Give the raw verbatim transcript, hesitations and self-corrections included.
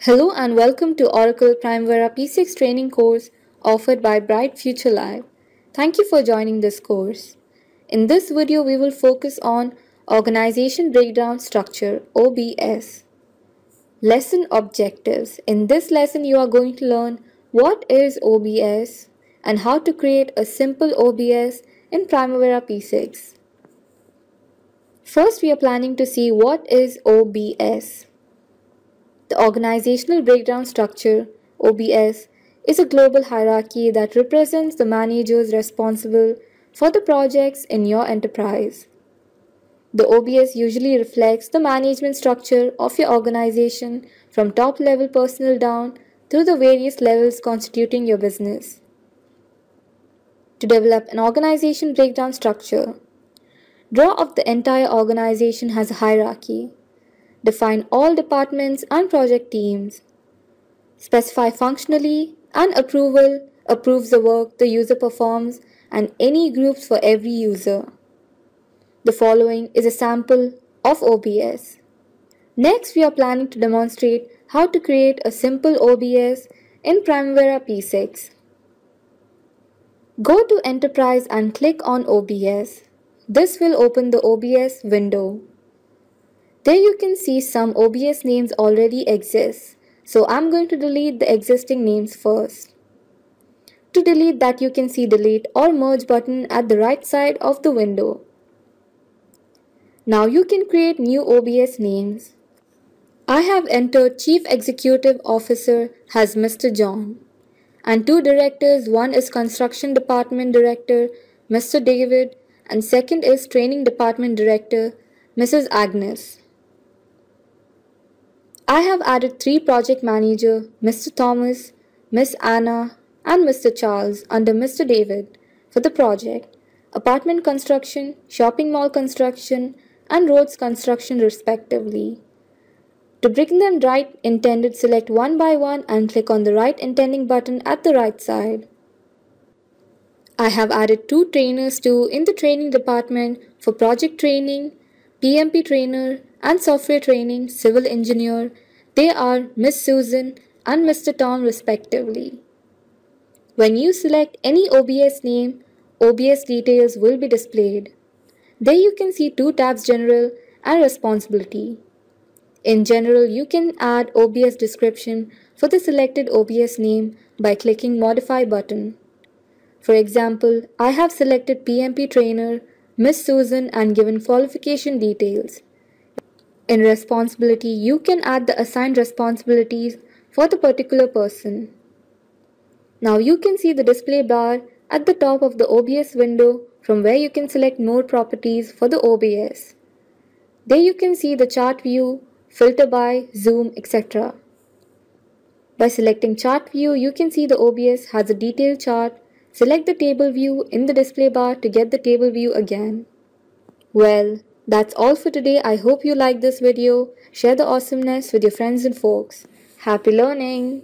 Hello and welcome to Oracle Primavera P six training course offered by Bright Future Live. Thank you for joining this course. In this video, we will focus on Organization Breakdown Structure, O B S. Lesson Objectives. In this lesson, you are going to learn what is O B S and how to create a simple O B S in Primavera P six. First, we are planning to see what is O B S. The Organizational Breakdown Structure, O B S, is a global hierarchy that represents the managers responsible for the projects in your enterprise. The O B S usually reflects the management structure of your organization from top-level personnel down through the various levels constituting your business. To develop an organization breakdown structure, draw up the entire organization as a hierarchy. Define all departments and project teams. Specify functionally and approval approves the work the user performs and any groups for every user. The following is a sample of O B S. Next, we are planning to demonstrate how to create a simple O B S in Primavera P six. Go to Enterprise and click on O B S. This will open the O B S window. There you can see some O B S names already exist, so I'm going to delete the existing names first. To delete that, you can see Delete or Merge button at the right side of the window. Now you can create new O B S names. I have entered Chief Executive Officer as Mister John and two directors. One is Construction Department Director, Mister David, and second is Training Department Director, Missus Agnes. I have added three project managers, Mister Thomas, Miss Anna and Mister Charles under Mister David for the project apartment construction, shopping mall construction and roads construction respectively. To bring them right intended, select one by one and click on the Right Intending button at the right side. I have added two trainers too in the training department for project training, P M P trainer and software training, civil engineer. They are Miss Susan and Mister Tom respectively. When you select any O B S name, O B S details will be displayed. There you can see two tabs, General and Responsibility. In General, you can add O B S description for the selected O B S name by clicking Modify button. For example, I have selected P M P trainer, Miss Susan and given qualification details. In Responsibility, you can add the assigned responsibilities for the particular person. Now you can see the display bar at the top of the O B S window from where you can select more properties for the O B S. There you can see the chart view, filter by, zoom, et cetera. By selecting chart view, you can see the O B S has a detailed chart. Select the table view in the display bar to get the table view again. Well, that's all for today. I hope you liked this video. Share the awesomeness with your friends and folks. Happy learning!